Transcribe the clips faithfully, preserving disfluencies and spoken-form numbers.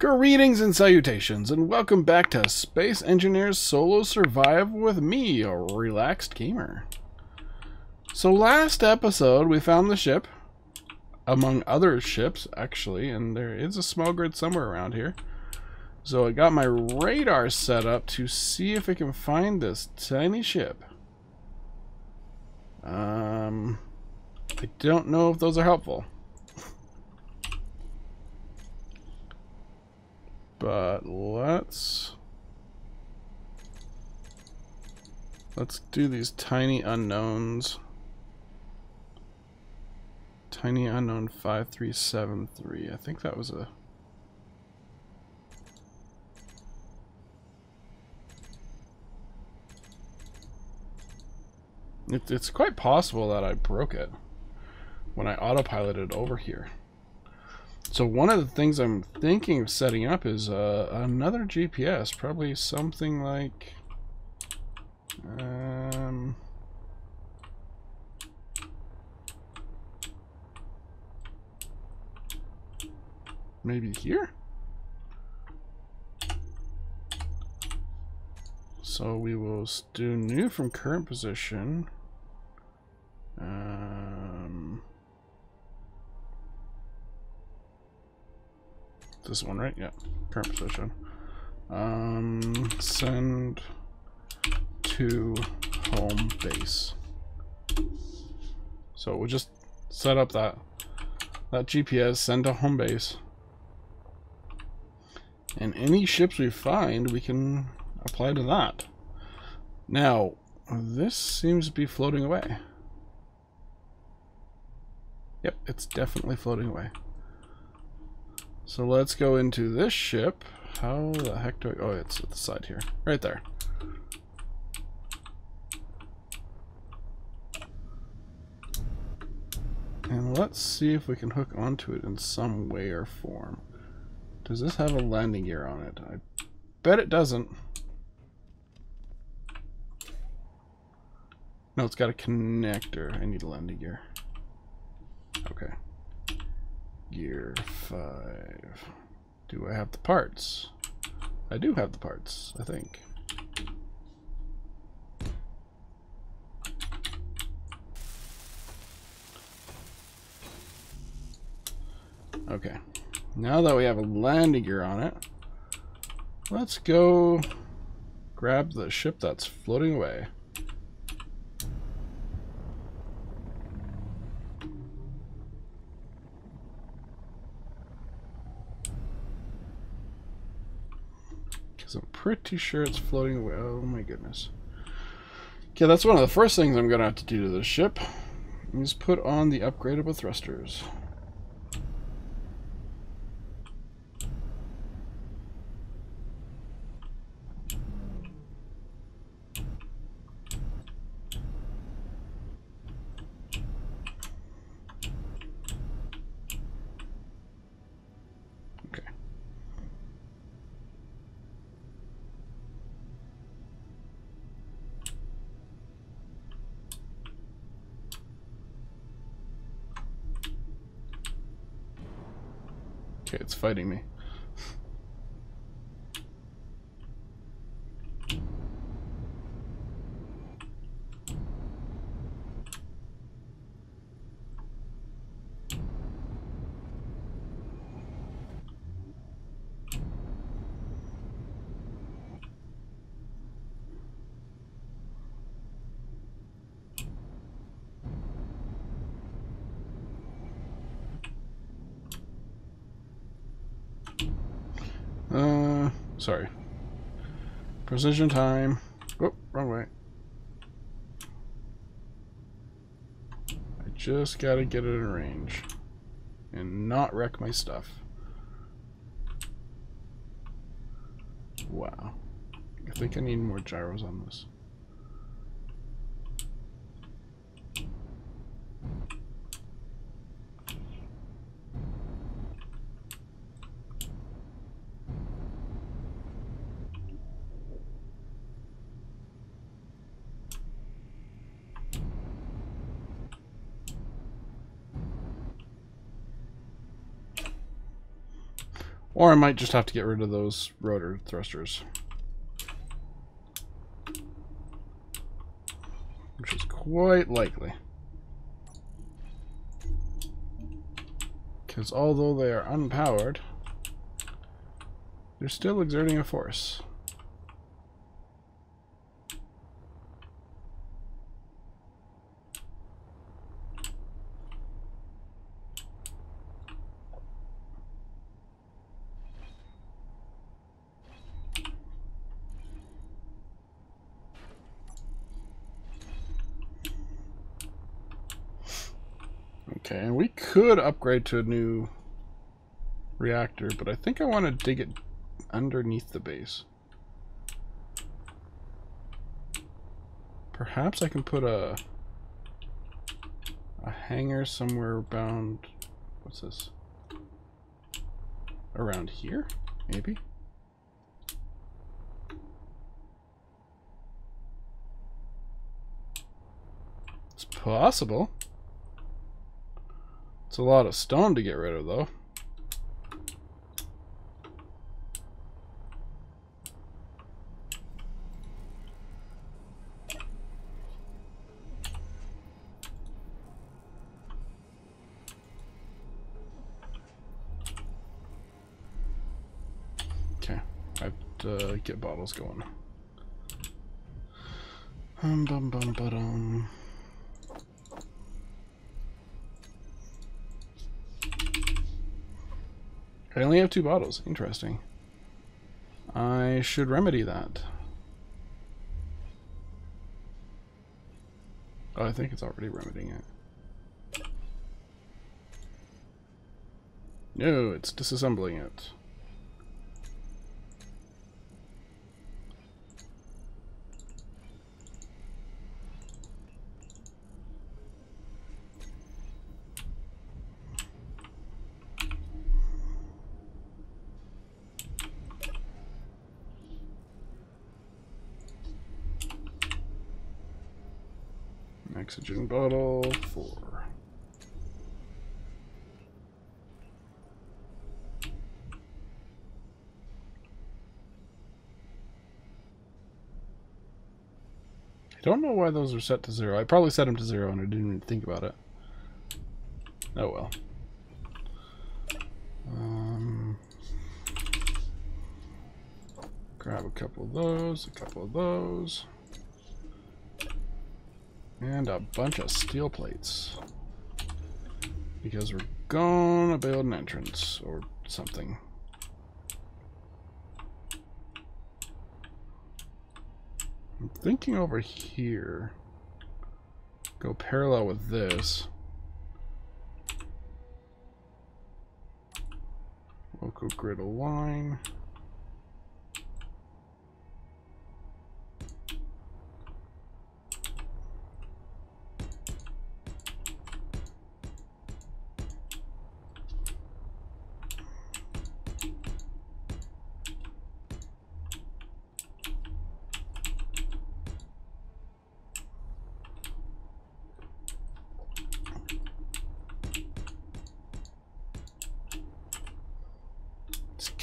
Greetings and salutations, and welcome back to Space Engineers Solo Survive with me, a Relaxed Gamer. So last episode, we found the ship, among other ships, actually, and there is a small grid somewhere around here. So I got my radar set up to see if it can find this tiny ship. Um, I don't know if those are helpful. But let's let's do these tiny unknowns. Tiny unknown five three seven three. I think that was a it, it's quite possible that I broke it when I autopiloted over here. So one of the things I'm thinking of setting up is uh, another G P S, probably something like, um, maybe here? So we will do new from current position. Um... This one, right? Yeah. Current position. Um, send to home base. So we'll just set up that that G P S, send to home base, and any ships we find, we can apply to that. Now, this seems to be floating away. Yep, it's definitely floating away. So let's go into this ship. How the heck do I... Oh, it's at the side here. Right there. And let's see if we can hook onto it in some way or form. Does this have a landing gear on it? I bet it doesn't. No, it's got a connector. I need a landing gear. Okay. Gear five. Do I have the parts? I do have the parts, I think. Okay. Now that we have a landing gear on it, let's go grab the ship that's floating away. I'm pretty sure it's floating away. Oh my goodness. Okay, that's one of the first things I'm gonna have to do to this ship. Is put on the upgradable thrusters. Okay, it's fighting me. Uh, sorry. Precision time. Oh, wrong way. I just gotta get it in range and not wreck my stuff. Wow. I think I need more gyros on this. Or I might just have to get rid of those rotor thrusters, which is quite likely. Because although they are unpowered, they're still exerting a force. Okay, and we could upgrade to a new reactor, but I think I want to dig it underneath the base. Perhaps I can put a a hangar somewhere bound, what's this? Around here, maybe? It's possible. It's a lot of stone to get rid of, though. Okay, I have to get bottles going. Um, bum, bum, ba-dum. I only have two bottles. Interesting. I should remedy that. Oh, I think it's already remedying it. No, it's disassembling it. Oxygen bottle four. I don't know why those are set to zero. I probably set them to zero and I didn't even think about it. Oh well. Um, grab a couple of those, a couple of those. And a bunch of steel plates. Because we're gonna build an entrance or something. I'm thinking over here. Go parallel with this. Local griddle line.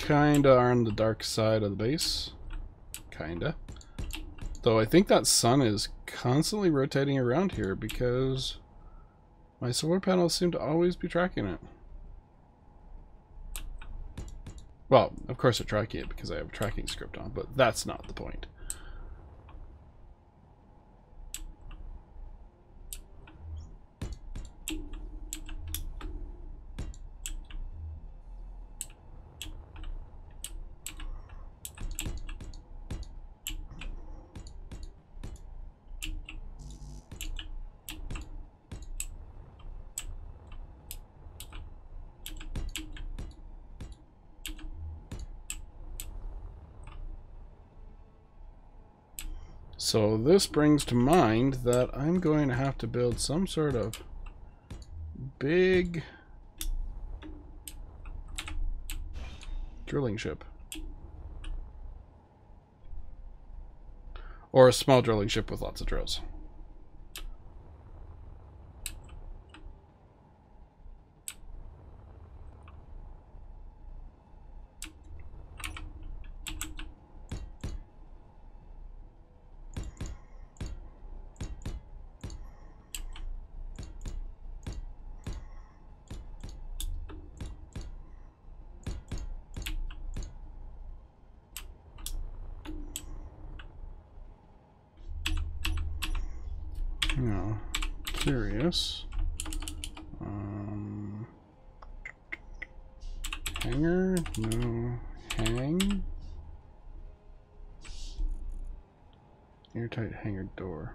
Kinda are on the dark side of the base. Kinda. Though I think that sun is constantly rotating around here because my solar panels seem to always be tracking it. Well, of course they're tracking it because I have a tracking script on, but that's not the point. So this brings to mind that I'm going to have to build some sort of big drilling ship. Or a small drilling ship with lots of drills. Now, curious. Um, hanger? No. Hang? Airtight hanger door.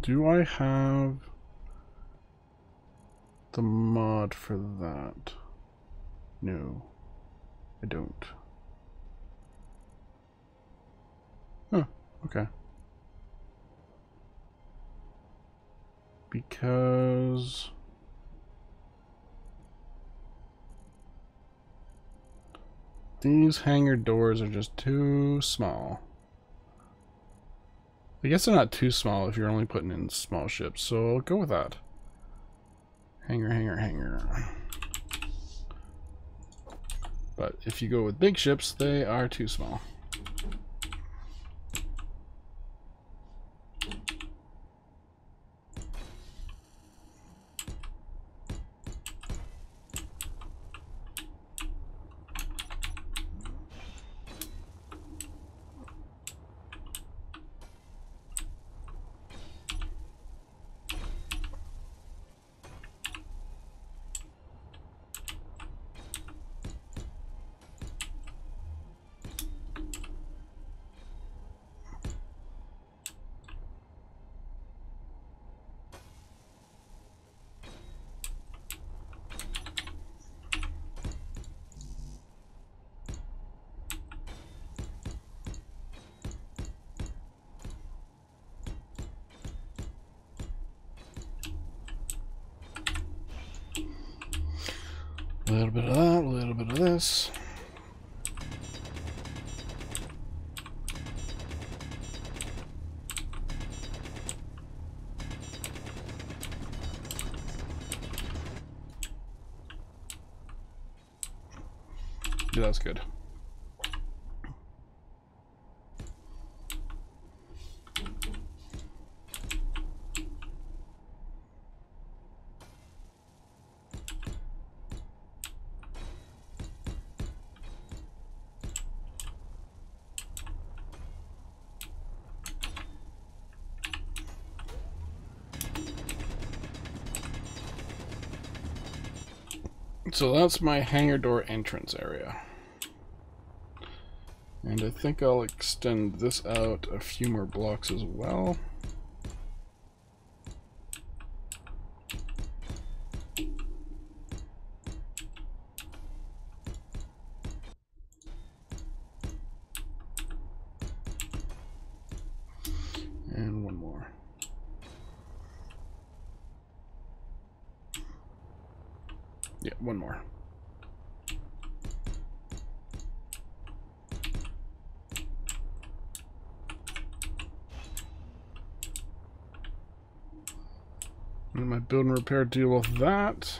Do I have the mod for that? No, I don't. Huh, okay. Because these hangar doors are just too small. I guess they're not too small if you're only putting in small ships, so I'll go with that. Hangar, hangar, hangar. But if you go with big ships, they are too small. A little bit of that, a little bit of this. Yeah, that's good. So that's my hangar door entrance area. And I think I'll extend this out a few more blocks as well. And one more. Yeah, one more. Let my build and repair deal with that.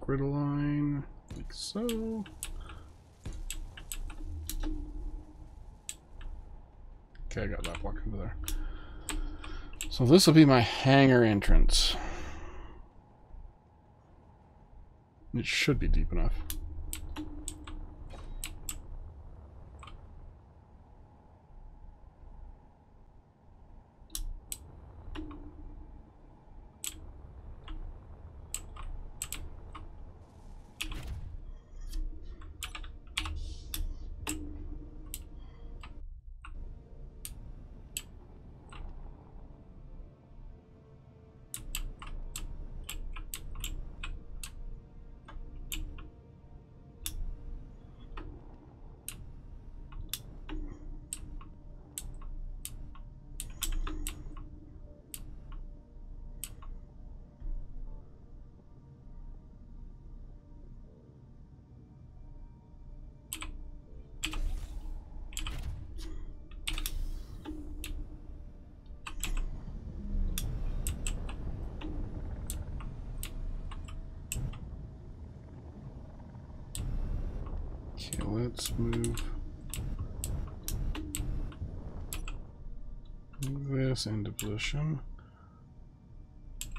Grid line, like so. Okay, I got that block over there. So this will be my hangar entrance. It should be deep enough. Okay, let's move this into position.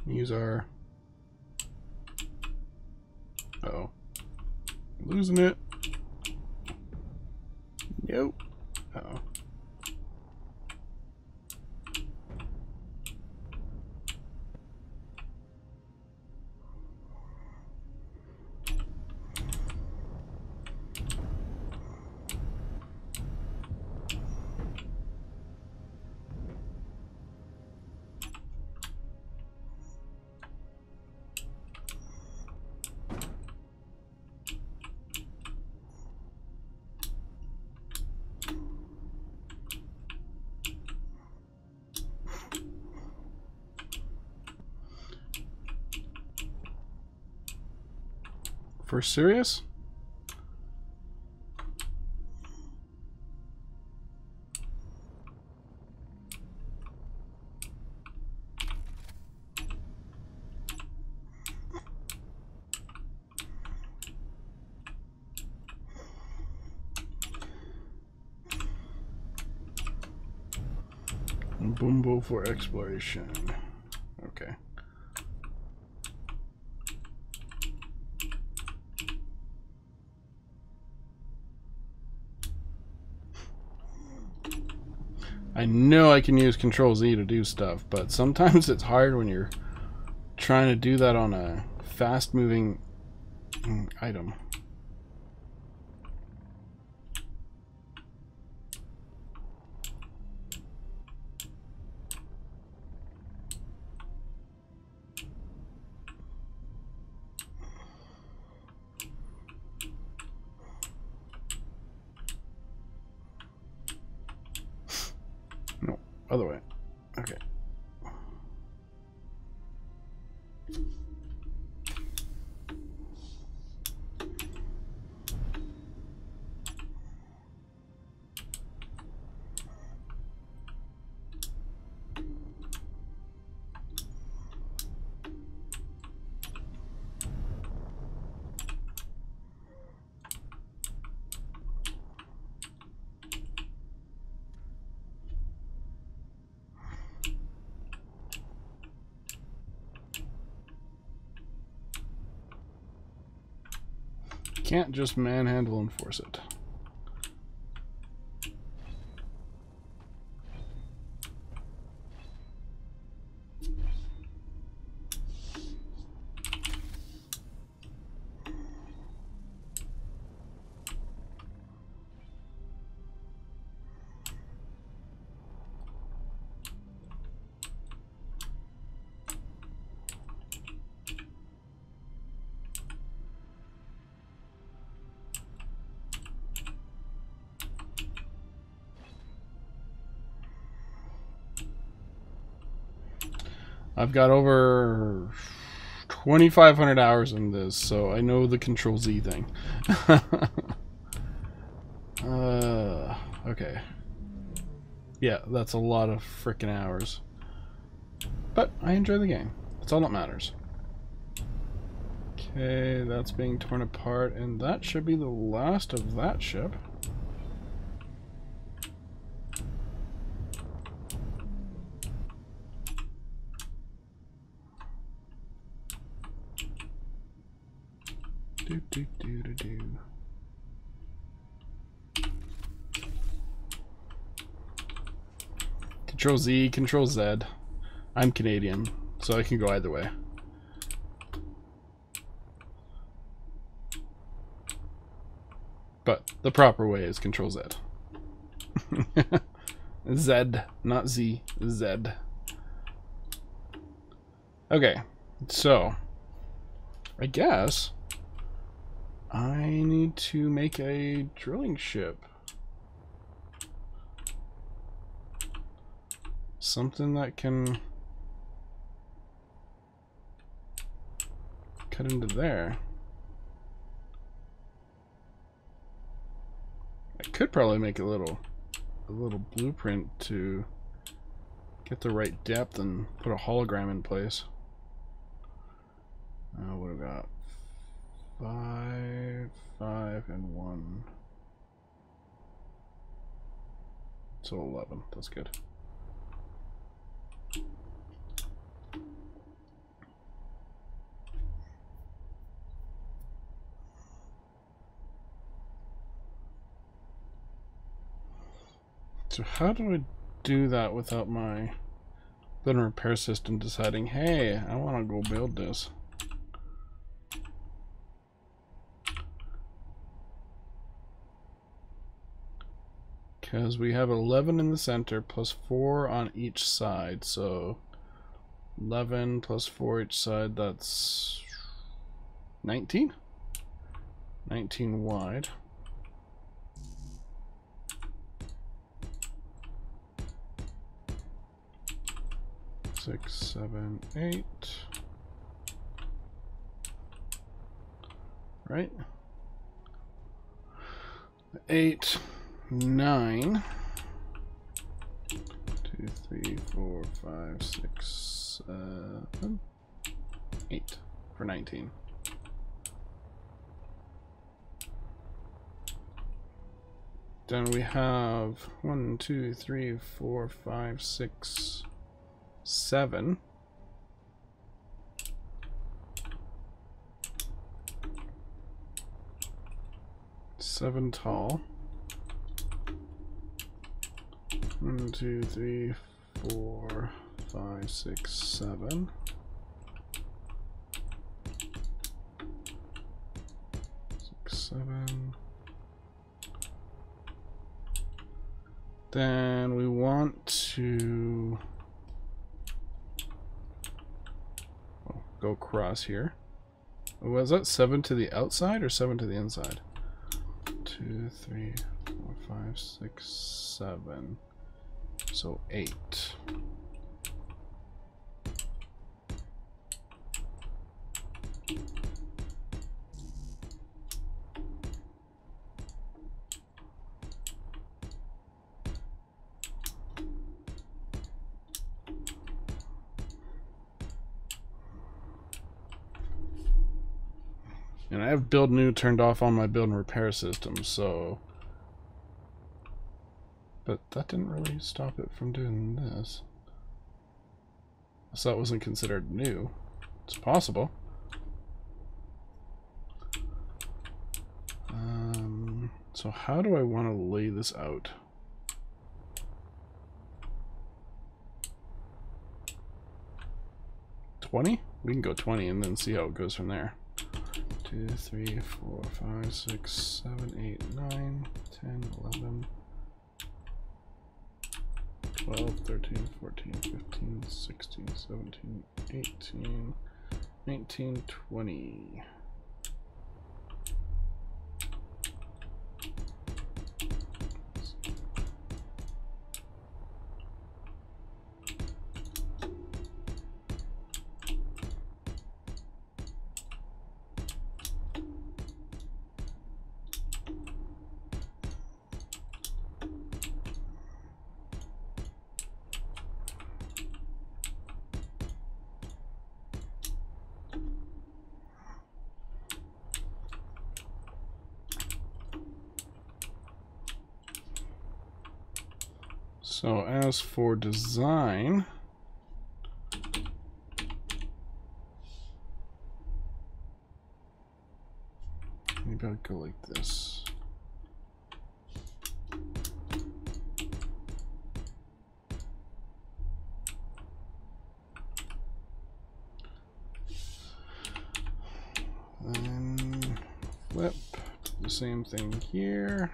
Use our... Uh-oh. Losing it. Nope. Uh-oh. For serious? Bumbo for exploration. Okay. I know I can use Control Z to do stuff, but sometimes it's hard when you're trying to do that on a fast-moving item. Other way. Okay. Can't just manhandle and force it. I've got over twenty-five hundred hours in this, so I know the Control Z thing. uh, okay. Yeah, that's a lot of frickin' hours. But I enjoy the game. That's all that matters. Okay, that's being torn apart, and that should be the last of that ship. Do, do, do, do, do. Control Z, Control Z. I'm Canadian, so I can go either way. But the proper way is Control Z. Z, not Z, Z. Okay, so I guess I need to make a drilling ship. Something that can cut into there. I could probably make a little a little blueprint to get the right depth and put a hologram in place. Uh, what have I got? Five, five, and one. It's on eleven. That's good. So how do I do that without my building repair system deciding, hey, I want to go build this? Because we have eleven in the center plus four on each side, so eleven plus four each side, that's nineteen? nineteen wide. Six, seven, eight. Right? Eight, nine. Two, three, four, five, six, seven, eight for nineteen. Then we have one, two, three, four, five, six, seven. Seven tall. One, two, three, four, five, six, seven. Six, seven. Then we want to go across here. Was that seven to the outside or seven to the inside? Two, three, four, five, six, seven. So eight. And I have build new turned off on my build and repair system, so... But that didn't really stop it from doing this. So that wasn't considered new. It's possible. Um, so how do I want to lay this out? twenty? We can go twenty and then see how it goes from there. two, three, four, five, six, seven, eight, nine, ten, eleven, twelve, thirteen, fourteen, fifteen, sixteen, seventeen, eighteen, nineteen, twenty. So as for design, maybe I'll go like this. Then flip, do the same thing here.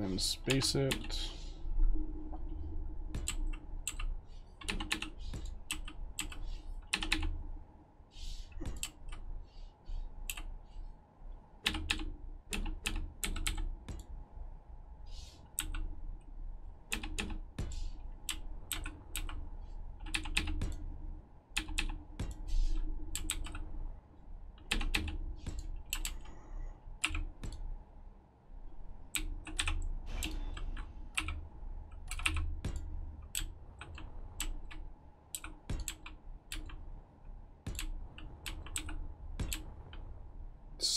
And then space it.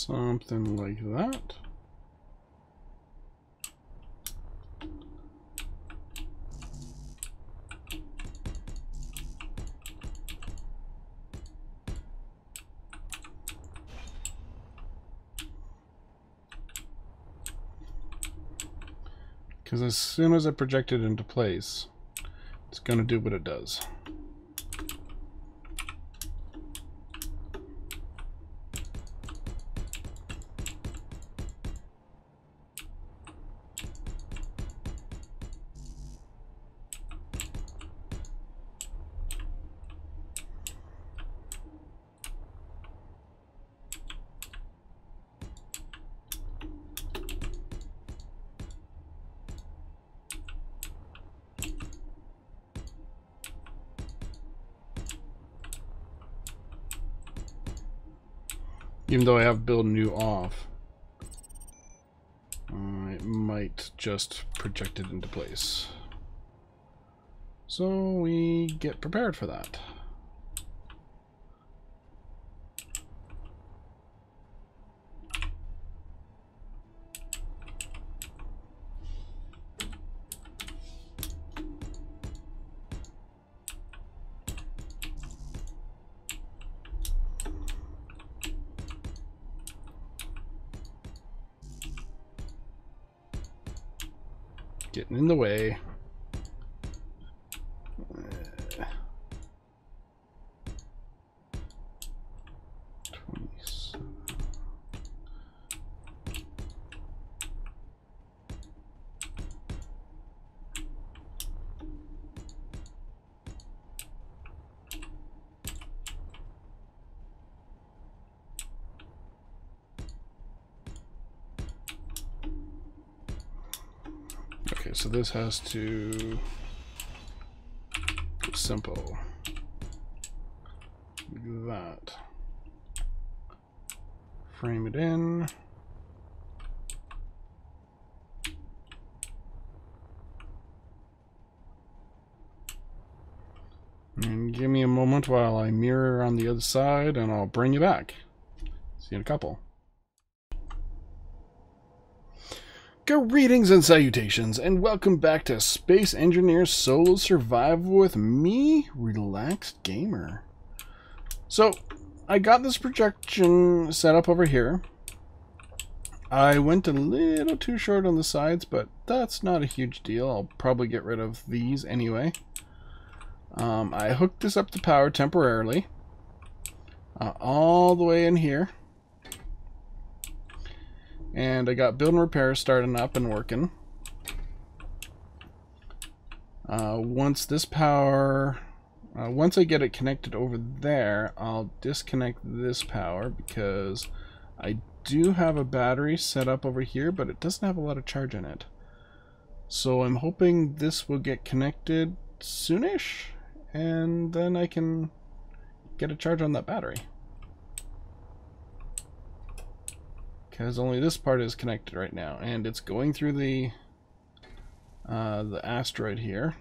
something like that. Because as soon as I project it into place, it's going to do what it does. Even though I have build new off, I might just project it into place. So we get prepared for that. Getting in the way. So this has to be simple like that. Frame it in. And give me a moment while I mirror on the other side and I'll bring you back. See you in a couple. Greetings and salutations, and welcome back to Space Engineers Solo Survival with me, Relaxed Gamer. So, I got this projection set up over here. I went a little too short on the sides, but that's not a huge deal. I'll probably get rid of these anyway. Um, I hooked this up to power temporarily, uh, all the way in here. And I got build and repair starting up and working. Uh, once this power, uh, once I get it connected over there, I'll disconnect this power because I do have a battery set up over here, but it doesn't have a lot of charge in it. So I'm hoping this will get connected soonish, and then I can get a charge on that battery. Because only this part is connected right now, and it's going through the uh, the asteroid here.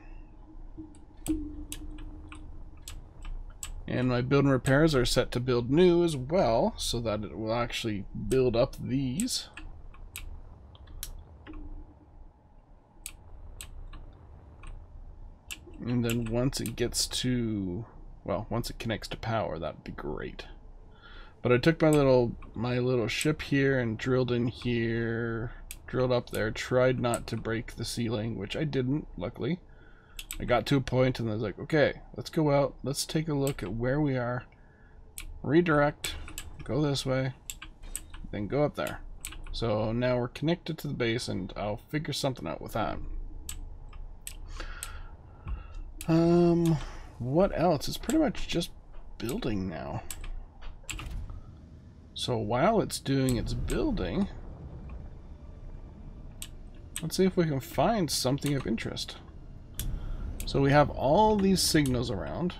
And my build and repairs are set to build new as well, so that it will actually build up these. And then once it gets to, well, once it connects to power, that'd be great. But I took my little my little ship here and drilled in here, drilled up there, tried not to break the ceiling, which I didn't, luckily. I got to a point and I was like, okay, let's go out, let's take a look at where we are, redirect, go this way, then go up there. So now we're connected to the base and I'll figure something out with that. Um, what else? It's pretty much just building now. So while it's doing its building, let's see if we can find something of interest. So we have all these signals around.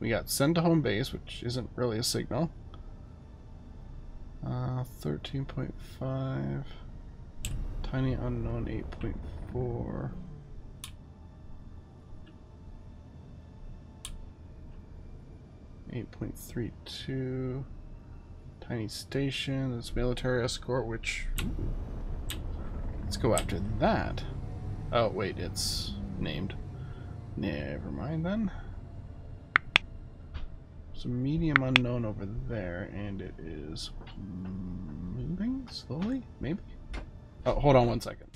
We got send to home base, which isn't really a signal. Uh, thirteen point five, tiny unknown eight point four. eight point three two. Tiny station, this military escort, which... Ooh. Let's go after that. Oh, wait, it's named. Never mind then. There's a medium unknown over there, and it is moving slowly, maybe? Oh, hold on one second.